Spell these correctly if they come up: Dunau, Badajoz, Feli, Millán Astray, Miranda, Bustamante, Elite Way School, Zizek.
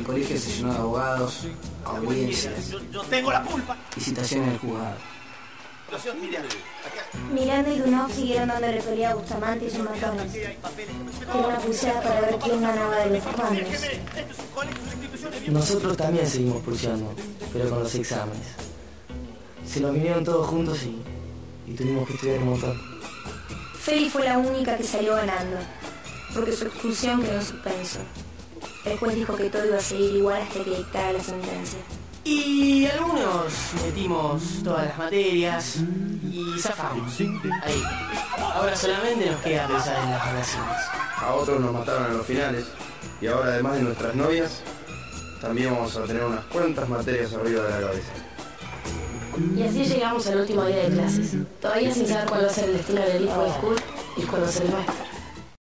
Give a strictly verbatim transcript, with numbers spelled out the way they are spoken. El colegio se llenó de abogados, audiencias, y citaciones del juzgado. Miranda y Dunau siguieron dando recorrida a Bustamante y sus matones. Era una pulseada para ver quién ganaba de los cuantos. Nosotros también seguimos pulseando, pero con los exámenes. Se los vinieron todos juntos y, y tuvimos que estudiar un montón. Feli fue la única que salió ganando, porque su expulsión quedó en suspenso. El juez dijo que todo iba a seguir igual hasta que dictara la sentencia. Y algunos metimos todas las materias y zafamos. Ahí. Ahora solamente nos queda pensar en las relaciones. A otros nos mataron en los finales. Y ahora, además de nuestras novias, también vamos a tener unas cuantas materias arriba de la cabeza. Y así llegamos al último día de clases. Todavía sin saber cuál va a ser el destino del Elite Way School y cuál va a ser el nuestro.